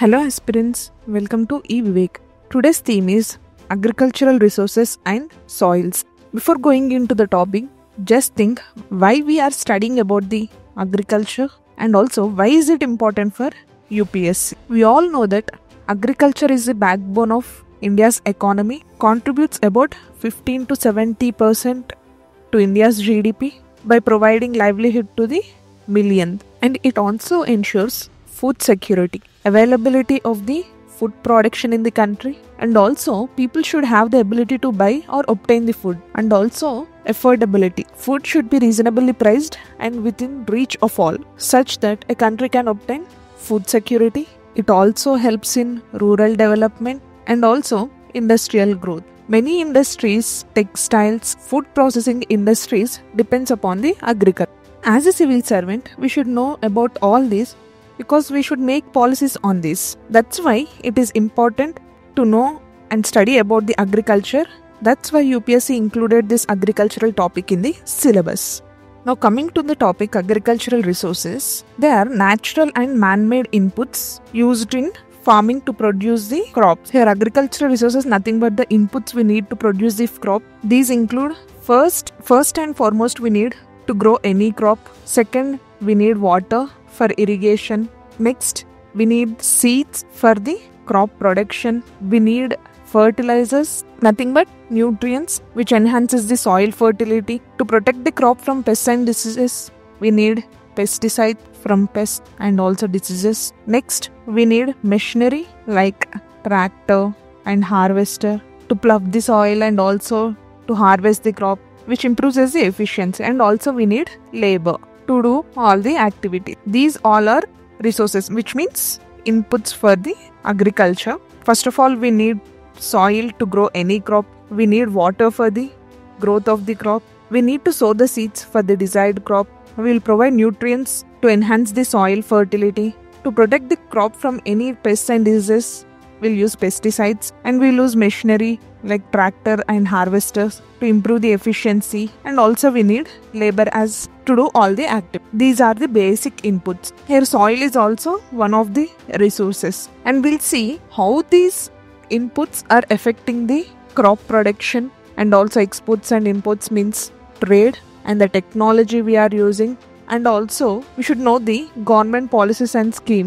Hello aspirants, welcome to eVivek. Today's theme is agricultural resources and soils. Before going into the topic, just think why we are studying about the agriculture and also why is it important for UPSC. We all know that agriculture is the backbone of India's economy, contributes about 15 to 70% to India's GDP by providing livelihood to the millions, and it also ensures food security, availability of the food production in the country, and also people should have the ability to buy or obtain the food, and also affordability. Food should be reasonably priced and within reach of all, such that a country can obtain food security. It also helps in rural development and also industrial growth. Many industries, textiles, food processing industries depends upon the agriculture. As a civil servant, we should know about all this because we should make policies on this. That's why it is important to know and study about the agriculture. That's why UPSC included this agricultural topic in the syllabus. Now coming to the topic agricultural resources, they are natural and man-made inputs used in farming to produce the crops. Here agricultural resources nothing but the inputs we need to produce the crop. These include first and foremost we need to grow any crop. Second, we need water for irrigation. Next, we need seeds for the crop production. We need fertilizers, nothing but nutrients which enhances the soil fertility. To protect the crop from pests and diseases, we need pesticide from pests and also diseases. Next, we need machinery like tractor and harvester to plough the soil and also to harvest the crop, which improves the efficiency, and also we need labor to do all the activities. These all are resources, which means inputs for the agriculture. First of all, we need soil to grow any crop. We need water for the growth of the crop. We need to sow the seeds for the desired crop. We will provide nutrients to enhance the soil fertility. To protect the crop from any pests and diseases, we'll use pesticides, and we'll use machinery like tractor and harvesters to improve the efficiency, and also we need labor as to do all the activities. These are the basic inputs. Here soil is also one of the resources, and we'll see how these inputs are affecting the crop production, and also exports and imports means trade and the technology we are using, and also we should know the government policies and schemes